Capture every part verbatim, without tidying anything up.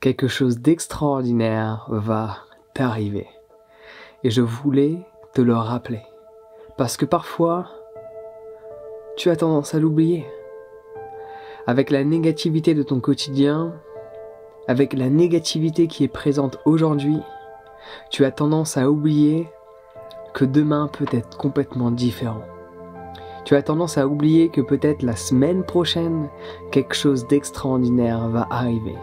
Quelque chose d'extraordinaire va t'arriver. Et je voulais te le rappeler. Parce que parfois, tu as tendance à l'oublier. Avec la négativité de ton quotidien, avec la négativité qui est présente aujourd'hui, tu as tendance à oublier que demain peut être complètement différent. Tu as tendance à oublier que peut-être la semaine prochaine, quelque chose d'extraordinaire va arriver.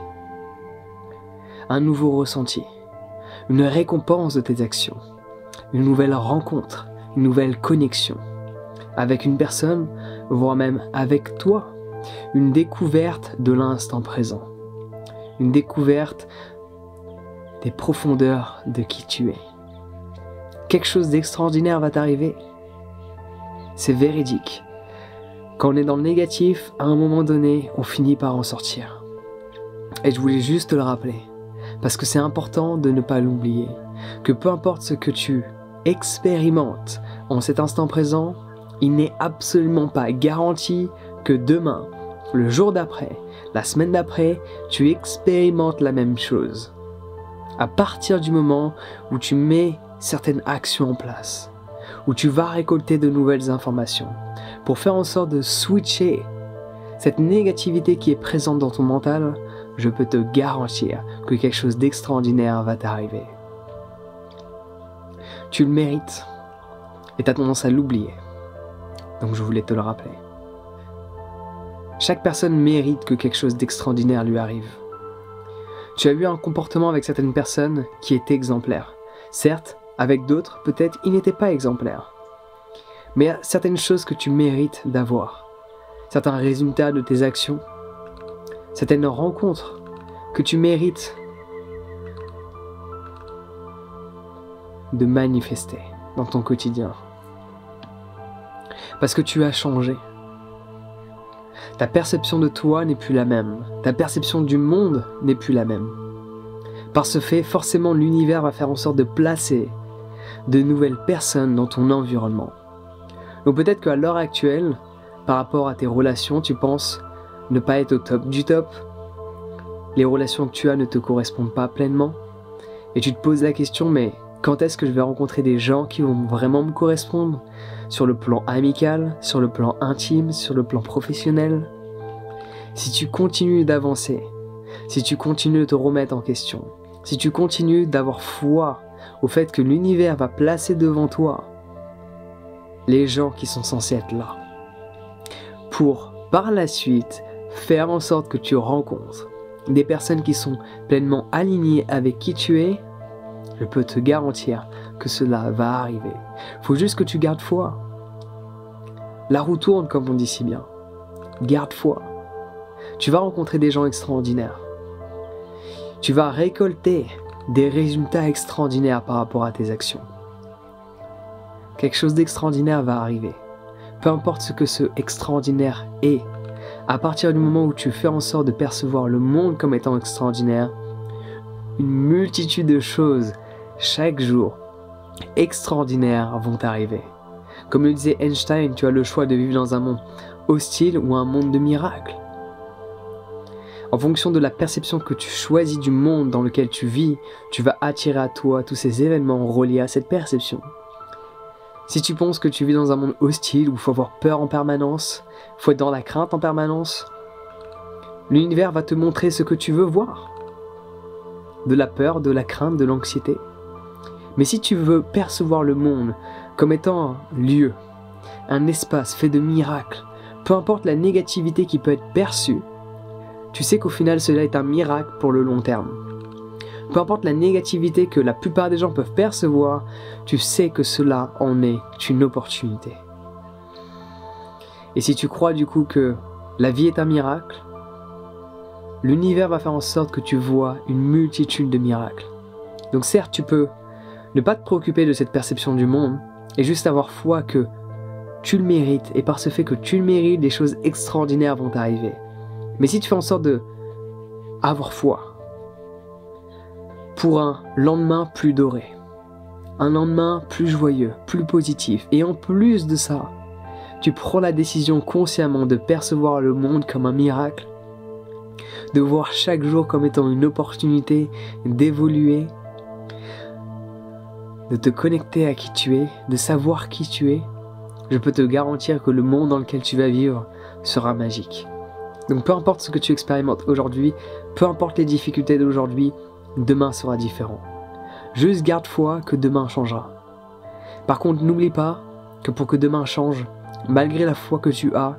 Un nouveau ressenti, une récompense de tes actions, une nouvelle rencontre, une nouvelle connexion avec une personne, voire même avec toi, une découverte de l'instant présent, une découverte des profondeurs de qui tu es. Quelque chose d'extraordinaire va t'arriver, c'est véridique. Quand on est dans le négatif, à un moment donné, on finit par en sortir. Et je voulais juste te le rappeler. Parce que c'est important de ne pas l'oublier, que peu importe ce que tu expérimentes en cet instant présent, il n'est absolument pas garanti que demain, le jour d'après, la semaine d'après, tu expérimentes la même chose. À partir du moment où tu mets certaines actions en place, où tu vas récolter de nouvelles informations, pour faire en sorte de switcher cette négativité qui est présente dans ton mental, je peux te garantir que quelque chose d'extraordinaire va t'arriver. Tu le mérites et tu as tendance à l'oublier. Donc je voulais te le rappeler. Chaque personne mérite que quelque chose d'extraordinaire lui arrive. Tu as eu un comportement avec certaines personnes qui était exemplaire. Certes, avec d'autres, peut-être, il n'était pas exemplaire. Mais il y a certaines choses que tu mérites d'avoir. Certains résultats de tes actions, certaines rencontres que tu mérites de manifester dans ton quotidien. Parce que tu as changé. Ta perception de toi n'est plus la même. Ta perception du monde n'est plus la même. Par ce fait, forcément, l'univers va faire en sorte de placer de nouvelles personnes dans ton environnement. Donc peut-être qu'à l'heure actuelle, par rapport à tes relations, tu penses ne pas être au top du top, les relations que tu as ne te correspondent pas pleinement, et tu te poses la question, mais quand est-ce que je vais rencontrer des gens qui vont vraiment me correspondre, sur le plan amical, sur le plan intime, sur le plan professionnel? Si tu continues d'avancer, si tu continues de te remettre en question, si tu continues d'avoir foi au fait que l'univers va placer devant toi les gens qui sont censés être là, pour par la suite faire en sorte que tu rencontres des personnes qui sont pleinement alignées avec qui tu es, je peux te garantir que cela va arriver. Faut juste que tu gardes foi. La roue tourne, comme on dit si bien. Garde foi. Tu vas rencontrer des gens extraordinaires. Tu vas récolter des résultats extraordinaires par rapport à tes actions. Quelque chose d'extraordinaire va arriver. Peu importe ce que ce extraordinaire est, à partir du moment où tu fais en sorte de percevoir le monde comme étant extraordinaire, une multitude de choses, chaque jour, extraordinaires vont t'arriver. Comme le disait Einstein, tu as le choix de vivre dans un monde hostile ou un monde de miracles. En fonction de la perception que tu choisis du monde dans lequel tu vis, tu vas attirer à toi tous ces événements reliés à cette perception. Si tu penses que tu vis dans un monde hostile où il faut avoir peur en permanence, il faut être dans la crainte en permanence, l'univers va te montrer ce que tu veux voir. De la peur, de la crainte, de l'anxiété. Mais si tu veux percevoir le monde comme étant un lieu, un espace fait de miracles, peu importe la négativité qui peut être perçue, tu sais qu'au final cela est un miracle pour le long terme. Peu importe la négativité que la plupart des gens peuvent percevoir, tu sais que cela en est une opportunité. Et si tu crois du coup que la vie est un miracle, l'univers va faire en sorte que tu vois une multitude de miracles. Donc certes, tu peux ne pas te préoccuper de cette perception du monde et juste avoir foi que tu le mérites, et par ce fait que tu le mérites, des choses extraordinaires vont t'arriver. Mais si tu fais en sorte de avoir foi, pour un lendemain plus doré, un lendemain plus joyeux, plus positif. Et en plus de ça, tu prends la décision consciemment de percevoir le monde comme un miracle. de voir chaque jour comme étant une opportunité d'évoluer, de te connecter à qui tu es, de savoir qui tu es, je peux te garantir que le monde dans lequel tu vas vivre sera magique. Donc peu importe ce que tu expérimentes aujourd'hui, peu importe les difficultés d'aujourd'hui, demain sera différent. Juste garde foi que demain changera. Par contre, n'oublie pas que pour que demain change, malgré la foi que tu as,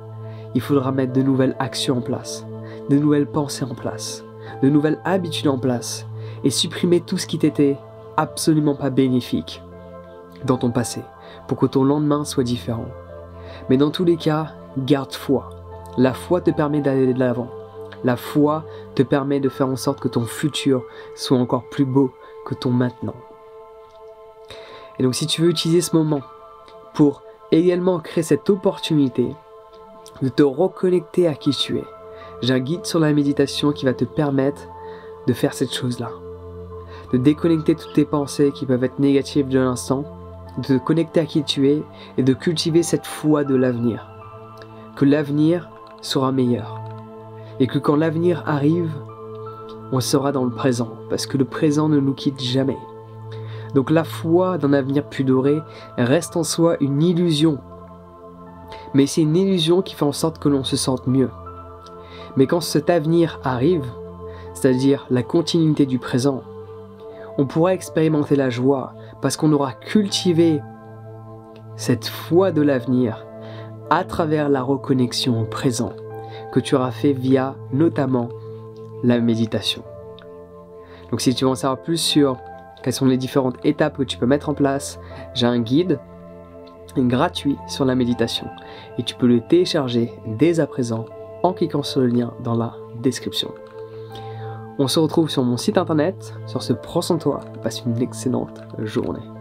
il faudra mettre de nouvelles actions en place, de nouvelles pensées en place, de nouvelles habitudes en place et supprimer tout ce qui t'était absolument pas bénéfique dans ton passé pour que ton lendemain soit différent. Mais dans tous les cas, garde foi. La foi te permet d'aller de l'avant. La foi te permet de faire en sorte que ton futur soit encore plus beau que ton maintenant. Et donc si tu veux utiliser ce moment pour également créer cette opportunité de te reconnecter à qui tu es, j'ai un guide sur la méditation qui va te permettre de faire cette chose-là. De déconnecter toutes tes pensées qui peuvent être négatives de l'instant, de te connecter à qui tu es et de cultiver cette foi de l'avenir. Que l'avenir sera meilleur. Et que quand l'avenir arrive, on sera dans le présent, parce que le présent ne nous quitte jamais. Donc la foi d'un avenir plus doré reste en soi une illusion. Mais c'est une illusion qui fait en sorte que l'on se sente mieux. Mais quand cet avenir arrive, c'est-à-dire la continuité du présent, on pourra expérimenter la joie, parce qu'on aura cultivé cette foi de l'avenir à travers la reconnexion au présent, que tu auras fait via notamment la méditation. Donc si tu veux en savoir plus sur quelles sont les différentes étapes que tu peux mettre en place, j'ai un guide gratuit sur la méditation et tu peux le télécharger dès à présent en cliquant sur le lien dans la description. On se retrouve sur mon site internet, sur ce prends soin de toi, passe une excellente journée.